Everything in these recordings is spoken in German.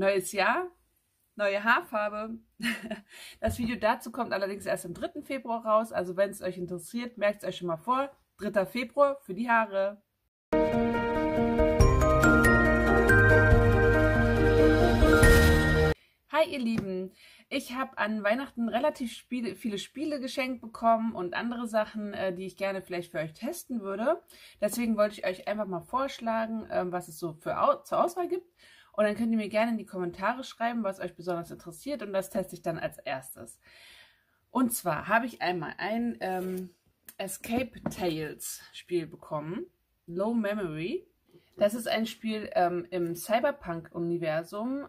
Neues Jahr, neue Haarfarbe. Das Video dazu kommt allerdings erst am 3. Februar raus. Also wenn es euch interessiert, merkt es euch schon mal vor. 3. Februar für die Haare. Hi ihr Lieben, ich habe an Weihnachten relativ viele Spiele geschenkt bekommen und andere Sachen, die ich gerne vielleicht für euch testen würde. Deswegen wollte ich euch einfach mal vorschlagen, was es so zur Auswahl gibt. Und dann könnt ihr mir gerne in die Kommentare schreiben, was euch besonders interessiert, und das teste ich dann als erstes. Und zwar habe ich einmal ein Escape Tales Spiel bekommen, Low Memory. Das ist ein Spiel im Cyberpunk-Universum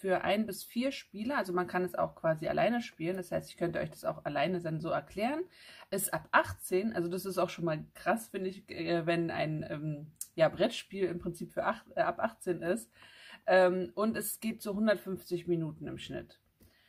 für 1 bis 4 Spieler. Also man kann es auch quasi alleine spielen. Das heißt, ich könnte euch das auch alleine dann so erklären. Ist ab 18. Also das ist auch schon mal krass, finde ich, wenn ein Brettspiel im Prinzip für ab 18 ist. Und es geht so 150 Minuten im Schnitt.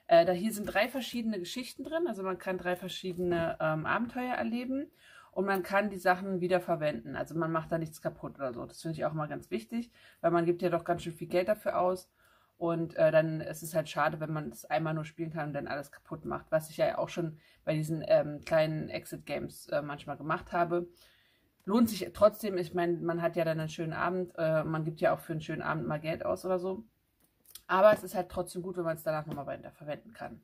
Hier sind 3 verschiedene Geschichten drin. Also man kann 3 verschiedene Abenteuer erleben. Und man kann die Sachen wieder verwenden. Also man macht da nichts kaputt oder so. Das finde ich auch mal ganz wichtig, weil man gibt ja doch ganz schön viel Geld dafür aus. Und dann ist es halt schade, wenn man es einmal nur spielen kann und dann alles kaputt macht. Was ich ja auch schon bei diesen kleinen Exit-Games manchmal gemacht habe. Lohnt sich trotzdem. Ich meine, man hat ja dann einen schönen Abend. Man gibt ja auch für einen schönen Abend mal Geld aus oder so. Aber es ist halt trotzdem gut, wenn man es danach nochmal weiter verwenden kann.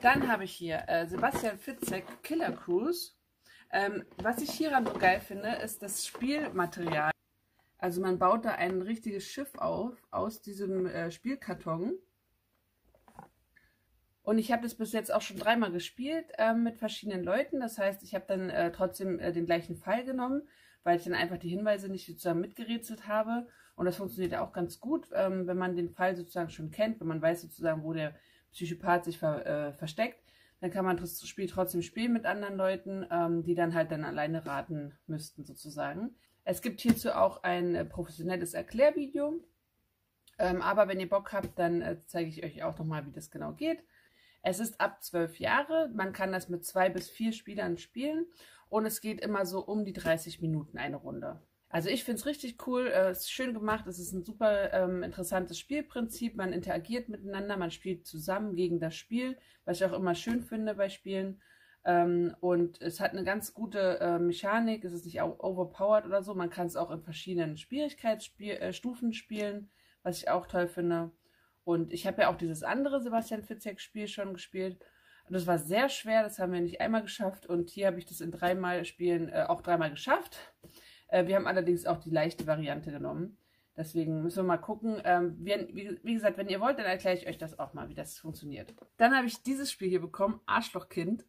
Dann habe ich hier Sebastian Fitzek, Killer Cruise. Was ich hieran so geil finde, ist das Spielmaterial. Also man baut da ein richtiges Schiff auf, aus diesem Spielkarton. Und ich habe das bis jetzt auch schon 3-mal gespielt mit verschiedenen Leuten. Das heißt, ich habe dann trotzdem den gleichen Fall genommen, weil ich dann einfach die Hinweise nicht sozusagen mitgerätselt habe. Und das funktioniert auch ganz gut, wenn man den Fall sozusagen schon kennt, wenn man weiß sozusagen, wo der Psychopath sich versteckt. Dann kann man das Spiel trotzdem spielen mit anderen Leuten, die dann halt alleine raten müssten sozusagen. Es gibt hierzu auch ein professionelles Erklärvideo. Aber wenn ihr Bock habt, dann zeige ich euch auch nochmal, wie das genau geht. Es ist ab 12 Jahre. Man kann das mit 2 bis 4 Spielern spielen. Und es geht immer so um die 30 Minuten eine Runde. Also ich finde es richtig cool, es ist schön gemacht, es ist ein super interessantes Spielprinzip, man interagiert miteinander, man spielt zusammen gegen das Spiel, was ich auch immer schön finde bei Spielen. Und es hat eine ganz gute Mechanik, es ist nicht overpowered oder so, man kann es auch in verschiedenen Schwierigkeitsstufen spielen, was ich auch toll finde. Und ich habe ja auch dieses andere Sebastian Fitzek-Spiel schon gespielt. Das war sehr schwer, das haben wir nicht einmal geschafft, und hier habe ich das in 3-mal Spielen auch 3-mal geschafft. Wir haben allerdings auch die leichte Variante genommen. Deswegen müssen wir mal gucken. Wie gesagt, wenn ihr wollt, dann erkläre ich euch das auch mal, wie das funktioniert. Dann habe ich dieses Spiel hier bekommen, Arschlochkind.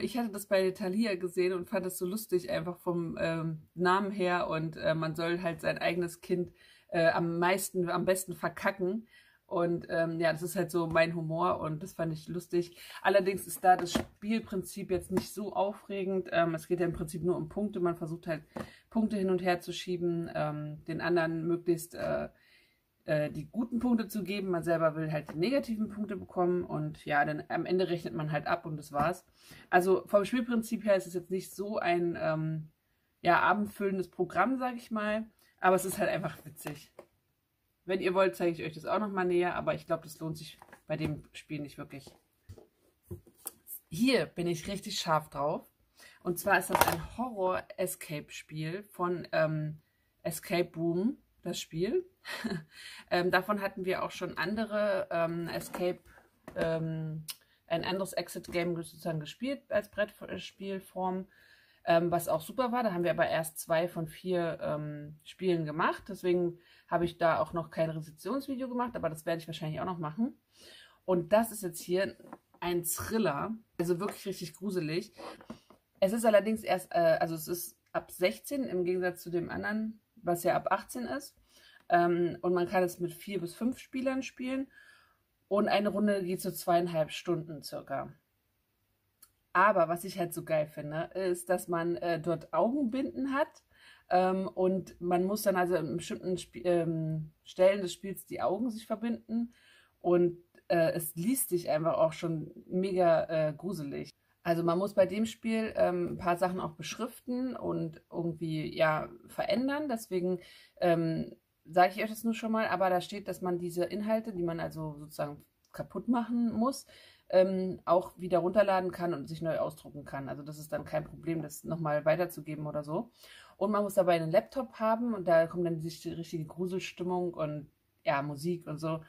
Ich hatte das bei Thalia gesehen und fand das so lustig, einfach vom Namen her. Und man soll halt sein eigenes Kind am besten verkacken. Und ja, das ist halt so mein Humor und das fand ich lustig. Allerdings ist da das Spielprinzip jetzt nicht so aufregend. Es geht ja im Prinzip nur um Punkte. Man versucht halt, Punkte hin und her zu schieben, den anderen möglichst die guten Punkte zu geben. Man selber will halt die negativen Punkte bekommen. Und ja, dann am Ende rechnet man halt ab und das war's. Also vom Spielprinzip her ist es jetzt nicht so ein abendfüllendes Programm, sage ich mal. Aber es ist halt einfach witzig. Wenn ihr wollt, zeige ich euch das auch nochmal näher, aber ich glaube, das lohnt sich bei dem Spiel nicht wirklich. Hier bin ich richtig scharf drauf. Und zwar ist das ein Horror-Escape-Spiel von Escape Boom, das Spiel. Davon hatten wir auch schon andere ein anderes Exit-Game sozusagen gespielt als Brettspielform. Was auch super war, da haben wir aber erst 2 von 4 Spielen gemacht. Deswegen habe ich da auch noch kein Rezensionsvideo gemacht, aber das werde ich wahrscheinlich auch noch machen. Und das ist jetzt hier ein Thriller, also wirklich richtig gruselig. Es ist allerdings erst, es ist ab 16 im Gegensatz zu dem anderen, was ja ab 18 ist. Und man kann es mit 4 bis 5 Spielern spielen. Und eine Runde geht so 2,5 Stunden circa. Aber was ich halt so geil finde, ist, dass man dort Augenbinden hat und man muss dann also in bestimmten Stellen des Spiels die Augen sich verbinden und es liest sich einfach auch schon mega gruselig. Also man muss bei dem Spiel ein paar Sachen auch beschriften und irgendwie ja verändern, deswegen sage ich euch das nur schon mal, aber da steht, dass man diese Inhalte, die man also sozusagen kaputt machen muss, auch wieder runterladen kann und sich neu ausdrucken kann. Also das ist dann kein Problem, das nochmal weiterzugeben oder so. Und man muss dabei einen Laptop haben und da kommt dann diese richtige Gruselstimmung und ja, Musik und so.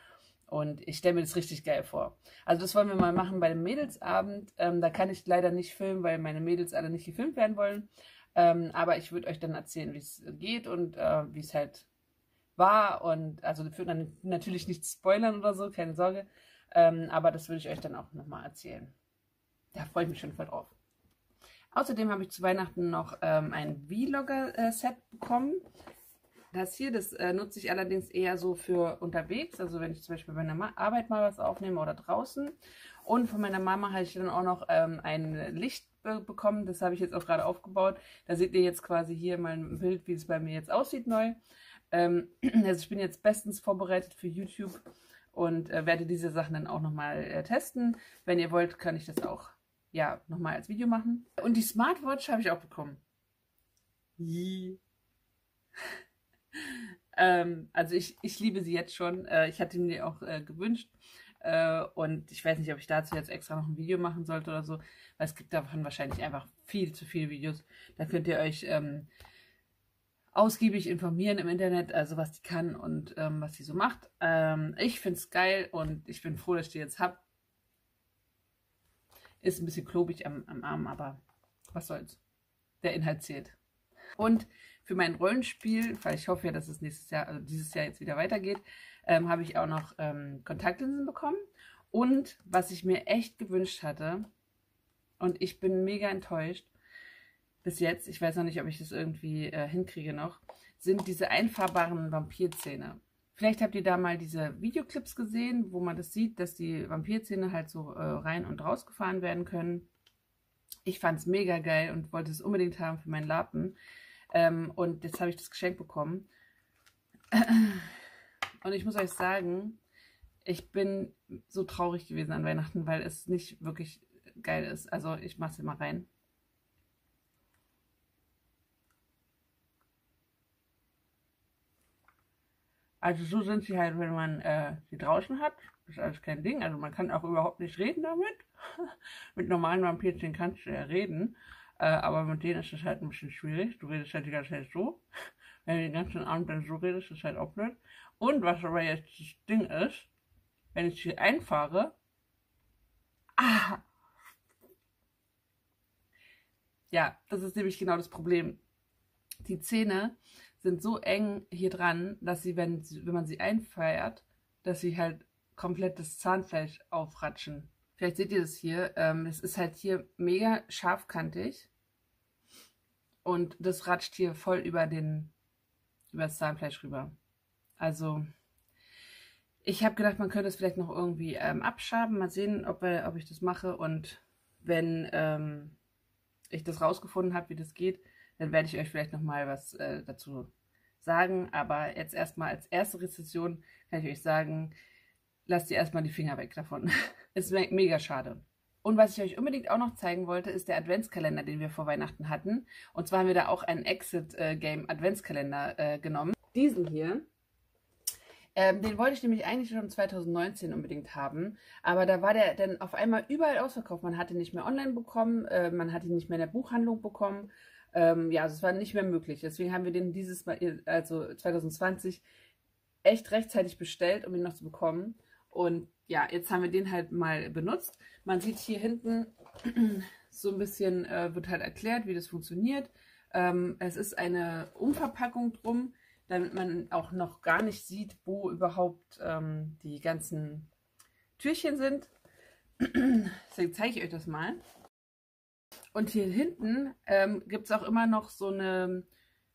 Und ich stelle mir das richtig geil vor. Also das wollen wir mal machen bei dem Mädelsabend. Da kann ich leider nicht filmen, weil meine Mädels alle nicht gefilmt werden wollen. Aber ich würde euch dann erzählen, wie es geht und wie es halt war. Und also ich würde natürlich nicht spoilern oder so, keine Sorge. Aber das würde ich euch dann auch nochmal erzählen. Da freue ich mich schon voll drauf. Außerdem habe ich zu Weihnachten noch ein Vlogger-Set bekommen. Das hier, das nutze ich allerdings eher so für unterwegs, also wenn ich zum Beispiel bei meiner Arbeit mal was aufnehme oder draußen. Und von meiner Mama habe ich dann auch noch ein Licht bekommen, das habe ich jetzt auch gerade aufgebaut. Da seht ihr jetzt quasi hier mein Bild, wie es bei mir jetzt aussieht neu. Also ich bin jetzt bestens vorbereitet für YouTube und werde diese Sachen dann auch nochmal testen. Wenn ihr wollt, kann ich das auch ja, nochmal als Video machen. Und die Smartwatch habe ich auch bekommen. Yeah. Also ich liebe sie jetzt schon. Ich hatte mir auch gewünscht. Und ich weiß nicht, ob ich dazu jetzt extra noch ein Video machen sollte oder so. Weil es gibt davon wahrscheinlich einfach viel zu viele Videos. Da könnt ihr euch ausgiebig informieren im Internet, also was die kann und was sie so macht. Ich finde es geil und ich bin froh, dass ich die jetzt habe. Ist ein bisschen klobig am Arm, aber was soll's. Der Inhalt zählt. Und für mein Rollenspiel, weil ich hoffe ja, dass es nächstes Jahr, also dieses Jahr jetzt wieder weitergeht, habe ich auch noch Kontaktlinsen bekommen. Und was ich mir echt gewünscht hatte, und ich bin mega enttäuscht bis jetzt, ich weiß noch nicht, ob ich das irgendwie hinkriege noch, sind diese einfarbaren Vampirzähne. Vielleicht habt ihr da mal diese Videoclips gesehen, wo man das sieht, dass die Vampirzähne halt so rein und raus gefahren werden können. Ich fand es mega geil und wollte es unbedingt haben für meinen Lappen. Und jetzt habe ich das Geschenk bekommen. Und ich muss euch sagen, ich bin so traurig gewesen an Weihnachten, weil es nicht wirklich geil ist. Also ich mache es hier mal rein. Also so sind sie halt, wenn man sie draußen hat. Das ist alles kein Ding. Also man kann auch überhaupt nicht reden damit. Mit normalen Vampirchen kannst du ja reden. Aber mit denen ist es halt ein bisschen schwierig. Du redest halt die ganze Zeit so. Wenn du den ganzen Abend dann so redest, ist es halt auch blöd. Und was aber jetzt das Ding ist, wenn ich sie einfahre... Ah! Ja, das ist nämlich genau das Problem. Die Zähne sind so eng hier dran, dass sie, wenn man sie einfährt, dass sie halt komplett das Zahnfleisch aufratschen. Vielleicht seht ihr das hier. Es ist halt hier mega scharfkantig und das ratscht hier voll über das Zahnfleisch rüber. Also ich habe gedacht, man könnte es vielleicht noch irgendwie abschaben. Mal sehen, ob ich das mache, und wenn ich das rausgefunden habe, wie das geht, dann werde ich euch vielleicht nochmal was dazu sagen. Aber jetzt erstmal als erste Rezession kann ich euch sagen, lasst ihr erstmal die Finger weg davon. Ist mega schade. Und was ich euch unbedingt auch noch zeigen wollte, ist der Adventskalender, den wir vor Weihnachten hatten. Und zwar haben wir da auch einen Exit-Game-Adventskalender genommen. Diesen hier. Den wollte ich nämlich eigentlich schon 2019 unbedingt haben, aber da war der dann auf einmal überall ausverkauft. Man hat ihn nicht mehr online bekommen, man hat ihn nicht mehr in der Buchhandlung bekommen. Ja, also es war nicht mehr möglich. Deswegen haben wir den dieses Mal, also 2020, echt rechtzeitig bestellt, um ihn noch zu bekommen. Und ja, jetzt haben wir den halt mal benutzt. Man sieht hier hinten so ein bisschen, wird halt erklärt, wie das funktioniert. Es ist eine Umverpackung drum, damit man auch noch gar nicht sieht, wo überhaupt die ganzen Türchen sind. Deswegen zeige ich euch das mal. Und hier hinten gibt es auch immer noch so eine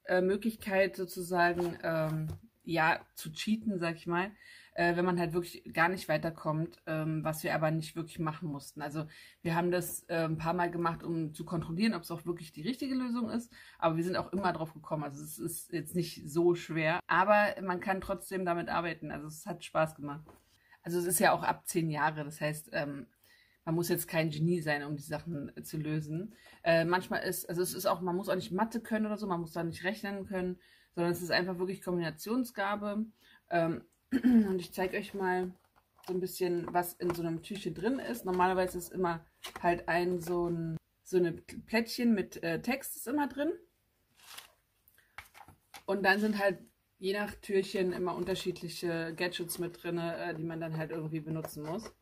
Möglichkeit sozusagen, ja, zu cheaten, sag ich mal, wenn man halt wirklich gar nicht weiterkommt, was wir aber nicht wirklich machen mussten. Also wir haben das ein paar Mal gemacht, um zu kontrollieren, ob es auch wirklich die richtige Lösung ist, aber wir sind auch immer drauf gekommen, also es ist jetzt nicht so schwer, aber man kann trotzdem damit arbeiten, also es hat Spaß gemacht. Also es ist ja auch ab 10 Jahre, das heißt, man muss jetzt kein Genie sein, um die Sachen zu lösen. Manchmal ist, also es ist auch, man muss auch nicht Mathe können oder so, man muss da nicht rechnen können, sondern es ist einfach wirklich Kombinationsgabe. Und ich zeige euch mal so ein bisschen, was in so einem Tüchchen drin ist. Normalerweise ist immer halt so eine Plättchen mit Text ist immer drin. Und dann sind halt je nach Türchen immer unterschiedliche Gadgets mit drin, die man dann halt irgendwie benutzen muss.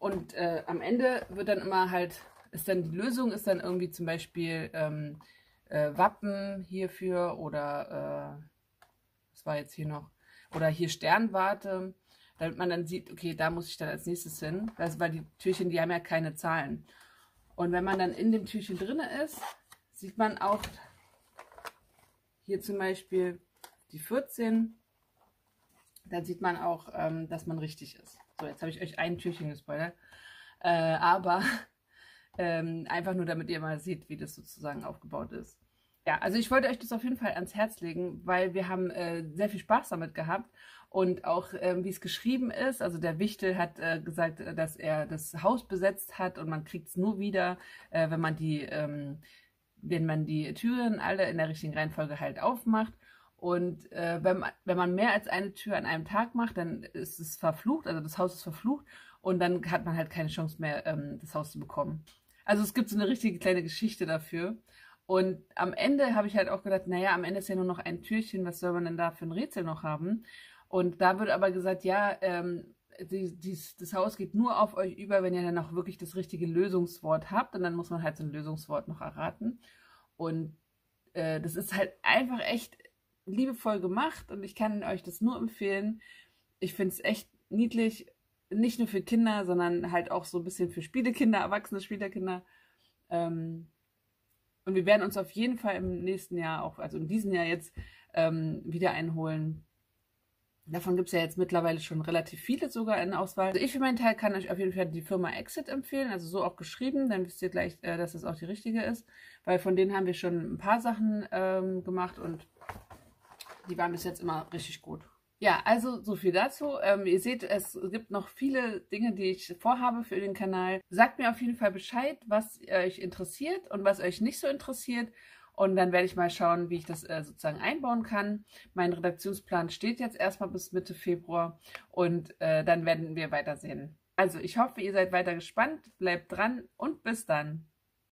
Und am Ende wird dann immer halt, ist dann die Lösung, ist dann irgendwie zum Beispiel Wappen hierfür oder was war jetzt hier noch? Oder hier Sternwarte, damit man dann sieht, okay, da muss ich dann als nächstes hin. Das war die Türchen, die haben ja keine Zahlen. Und wenn man dann in dem Türchen drin ist, sieht man auch hier zum Beispiel die 14. Dann sieht man auch, dass man richtig ist. So, jetzt habe ich euch ein Türchen gespoilert. Aber einfach nur, damit ihr mal seht, wie das sozusagen aufgebaut ist. Ja, also ich wollte euch das auf jeden Fall ans Herz legen, weil wir haben sehr viel Spaß damit gehabt und auch wie es geschrieben ist. Also der Wichtel hat gesagt, dass er das Haus besetzt hat und man kriegt es nur wieder, wenn man die Türen alle in der richtigen Reihenfolge halt aufmacht. Und wenn man mehr als eine Tür an einem Tag macht, dann ist es verflucht, also das Haus ist verflucht und dann hat man halt keine Chance mehr, das Haus zu bekommen. Also es gibt so eine richtige kleine Geschichte dafür. Und am Ende habe ich halt auch gedacht, naja, am Ende ist ja nur noch ein Türchen, was soll man denn da für ein Rätsel noch haben? Und da wird aber gesagt, ja, das Haus geht nur auf euch über, wenn ihr dann auch wirklich das richtige Lösungswort habt. Und dann muss man halt so ein Lösungswort noch erraten. Und das ist halt einfach echt liebevoll gemacht und ich kann euch das nur empfehlen. Ich finde es echt niedlich, nicht nur für Kinder, sondern halt auch so ein bisschen für Spielekinder, erwachsene Spielekinder. Und wir werden uns auf jeden Fall im nächsten Jahr, auch also in diesem Jahr jetzt, wieder einholen. Davon gibt es ja jetzt mittlerweile schon relativ viele sogar in Auswahl. Also ich für meinen Teil kann euch auf jeden Fall die Firma Exit empfehlen, also so auch geschrieben, dann wisst ihr gleich, dass das auch die richtige ist. Weil von denen haben wir schon ein paar Sachen gemacht und die waren bis jetzt immer richtig gut. Ja, also so viel dazu. Ihr seht, es gibt noch viele Dinge, die ich vorhabe für den Kanal. Sagt mir auf jeden Fall Bescheid, was euch interessiert und was euch nicht so interessiert. Und dann werde ich mal schauen, wie ich das sozusagen einbauen kann. Mein Redaktionsplan steht jetzt erstmal bis Mitte Februar und dann werden wir weitersehen. Also ich hoffe, ihr seid weiter gespannt, bleibt dran und bis dann.